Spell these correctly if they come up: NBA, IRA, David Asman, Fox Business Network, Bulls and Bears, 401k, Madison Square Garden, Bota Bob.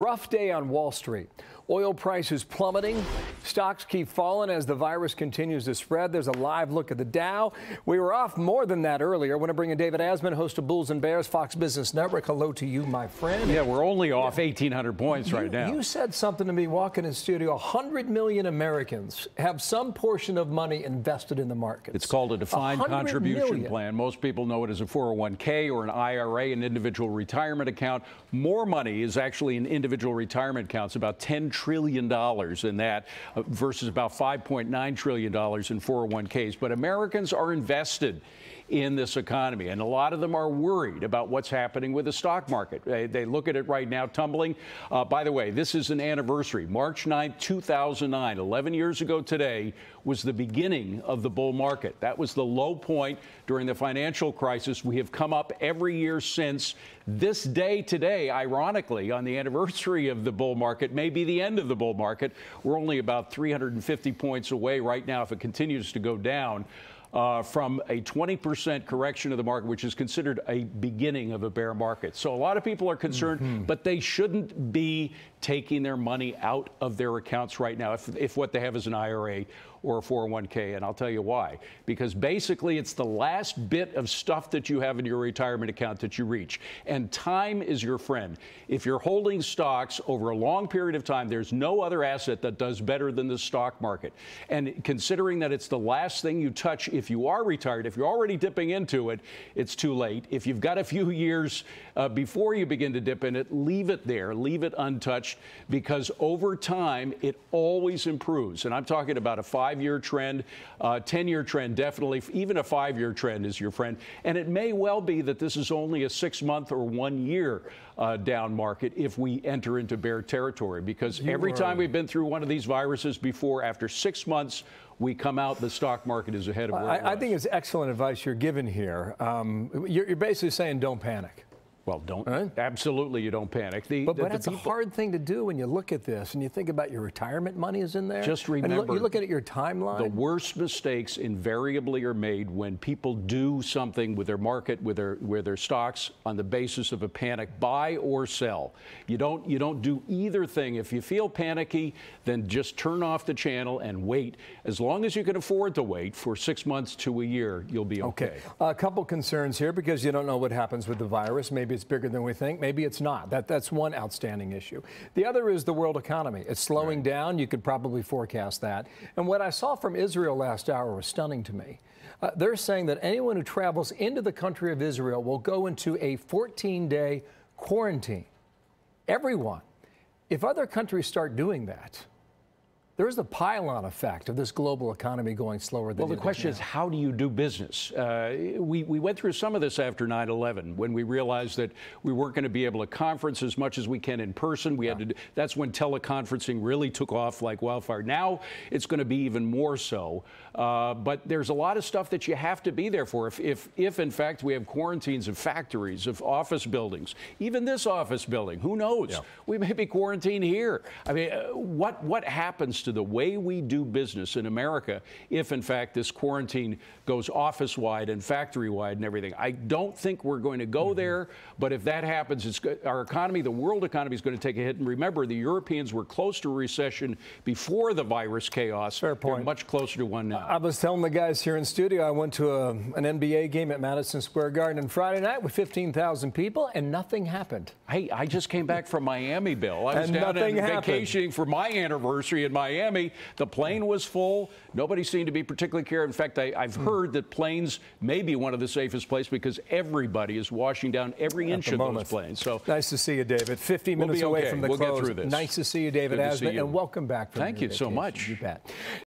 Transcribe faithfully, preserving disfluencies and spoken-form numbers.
Rough day on Wall Street. Oil prices plummeting. Stocks keep falling as the virus continues to spread. There's a live look at the Dow. We were off more than that earlier. I want to bring in David Asman, host of Bulls and Bears, Fox Business Network. Hello to you, my friend. Yeah, we're only off yeah. eighteen hundred points you, right now. You said something to me walking in the studio. one hundred million Americans have some portion of money invested in the markets. It's called a defined contribution million. plan. Most people know it as a four oh one K or an I R A, an individual retirement account. More money is actually in individual individual retirement accounts, about ten trillion dollars in that uh, versus about five point nine trillion dollars in four oh one Ks. But Americans are invested in this economy, and a lot of them are worried about what's happening with the stock market. They, they look at it right now tumbling. Uh, by the way, this is an anniversary. March ninth, two thousand nine, eleven years ago today, was the beginning of the bull market. That was the low point during the financial crisis. We have come up every year since. This day today, ironically, on the anniversary of the bull market, may be the end of the bull market. We're only about three hundred fifty points away right now, if it continues to go down, uh, from a twenty percent correction of the market, which is considered a beginning of a bear market. So a lot of people are concerned, mm-hmm. but they shouldn't be taking their money out of their accounts right now if, if what they have is an I R A or a four oh one K, and I'll tell you why. Because basically it's the last bit of stuff that you have in your retirement account that you reach, and time is your friend. If you're holding stocks over a long period of time, there's no other asset that does better than the stock market. And considering that it's the last thing you touch if you are retired, if you're already dipping into it, it's too late. If you've got a few years uh, before you begin to dip in it, leave it there, leave it untouched, because over time it always improves. And I'm talking about a five Five-year trend, uh, ten-year trend, definitely. Even a five-year trend is your friend. And it may well be that this is only a six-month or one-year uh, down market if we enter into bear territory. Because you every are. time we've been through one of these viruses before, after six months, we come out, the stock market is ahead of where it was. I think it's excellent advice you're giving here. Um, you're, you're basically saying don't panic. Well, don't. Right. Absolutely, you don't panic. The, but the, but the that's people. a hard thing to do when you look at this and you think about your retirement money is in there. Just remember, and look, you're looking at your timeline. The worst mistakes invariably are made when people do something with their market, with their with their stocks, on the basis of a panic, buy or sell. You don't you don't do either thing. If you feel panicky, then just turn off the channel and wait. As long as you can afford to wait for six months to a year, you'll be okay. Okay. A couple concerns here, because you don't know what happens with the virus. Maybe it's bigger than we think. Maybe it's not. That, that's one outstanding issue. The other is the world economy. It's slowing right. down. You could probably forecast that. And what I saw from Israel last hour was stunning to me. Uh, they're saying that anyone who travels into the country of Israel will go into a fourteen day quarantine. Everyone. If other countries start doing that, there's the pylon effect of this global economy going slower than. Well, the question is, how do you do business? Uh, we, we went through some of this after nine eleven when we realized that we weren't going to be able to conference as much as we can in person. We yeah. had to. That's when teleconferencing really took off like wildfire. Now it's going to be even more so. Uh, but there's a lot of stuff that you have to be there for. If, if, if in fact we have quarantines of factories, of office buildings, even this office building, who knows? Yeah. We may be quarantined here. I mean, uh, what what happens to to the way we do business in America if, in fact, this quarantine goes office-wide and factory-wide and everything? I don't think we're going to go mm-hmm. there, but if that happens, it's, our economy, the world economy, is going to take a hit. And remember, the Europeans were close to a recession before the virus chaos. Fair point. They're much closer to one now. I was telling the guys here in studio, I went to a, an N B A game at Madison Square Garden on Friday night with fifteen thousand people, and nothing happened. Hey, I just came back from Miami, Bill. I was and down in happened. vacationing for my anniversary in Miami. Miami, the plane was full. Nobody seemed to be particularly careful. In fact, I, I've heard that planes may be one of the safest places because everybody is washing down every inch of those planes. So nice to see you, David. fifty minutes away from the close. We'll get through this. Nice to see you, David Asman, and welcome back from your vacation. Thank you so much. You bet.